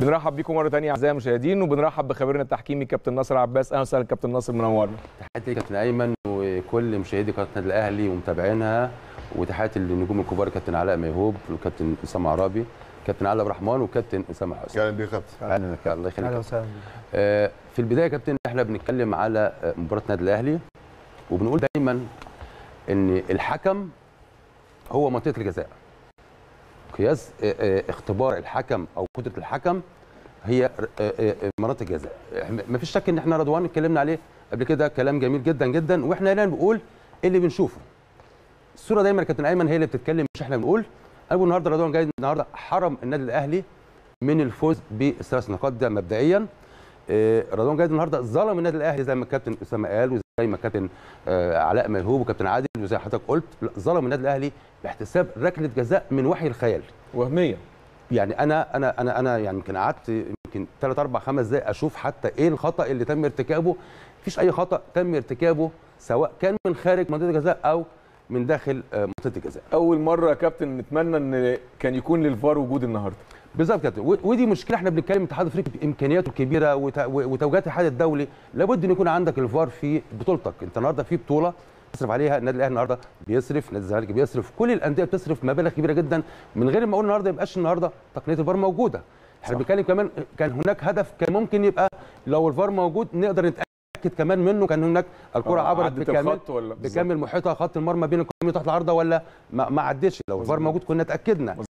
بنرحب بيكم مره ثانيه اعزائي المشاهدين، وبنرحب بخبيرنا التحكيمي كابتن ناصر عباس. اهلا وسهلا كابتن ناصر، منورنا. تحياتي كابتن ايمن وكل مشاهدي قناه النادي الاهلي ومتابعينها، وتحياتي للنجوم الكبار كابتن علاء ميهوب والكابتن اسامه عرابي، كابتن علاء عبد الرحمن وكابتن اسامه حسن. اهلا بيك كابتن. الله يخليك. اهلا وسهلا. في البدايه كابتن احنا بنتكلم على مباراه النادي الاهلي، وبنقول دايما ان الحكم هو منطقه الجزاء. قياس اختبار الحكم او قدره الحكم هي مناطق الجزاء. مفيش شك ان احنا رضوان اتكلمنا عليه قبل كده كلام جميل جدا جدا، واحنا هنا بنقول اللي بنشوفه. الصوره دايما يا كابتن ايمن هي اللي بتتكلم، مش احنا بنقول. انا بقول النهارده رضوان جاي النهارده حرم النادي الاهلي من الفوز بالثلاث نقاط، ده مبدئيا. رضوان جاي النهارده ظلم النادي الاهلي زي ما الكابتن اسامه قال، وزي ما كابتن علاء ميهوب وكابتن عادل، وزي حضرتك قلت ظلم النادي الاهلي باحتساب ركله جزاء من وحي الخيال وهميه. يعني انا انا انا انا يعني يمكن قعدت يمكن 3 4 5 دقائق اشوف حتى ايه الخطا اللي تم ارتكابه. مفيش اي خطا تم ارتكابه سواء كان من خارج منطقه الجزاء او من داخل منطقه الجزاء. اول مره يا كابتن نتمنى ان كان يكون للفار وجود النهارده. بالظبط كابتن، ودي مشكله. احنا بنتكلم الاتحاد الافريقي بامكانياته الكبيره وتوجيهات الاتحاد الدولي، لابد ان يكون عندك الفار في بطولتك. انت النهارده في بطوله بيصرف عليها النادي الاهلي، النهارده بيصرف، نادي الزمالك بيصرف، كل الانديه بتصرف مبالغ كبيره جدا. من غير ما اقول النهارده ما يبقاش النهارده تقنيه الفار موجوده. احنا بنتكلم كمان كان هناك هدف كان ممكن يبقى لو الفار موجود نقدر نتاكد كمان منه. كان هناك الكره عبرت بكامل محيطها خط المرمى بين القائم وتحت العارضه ولا ما عدتش. لو الفار موجود كنا اتاكدنا.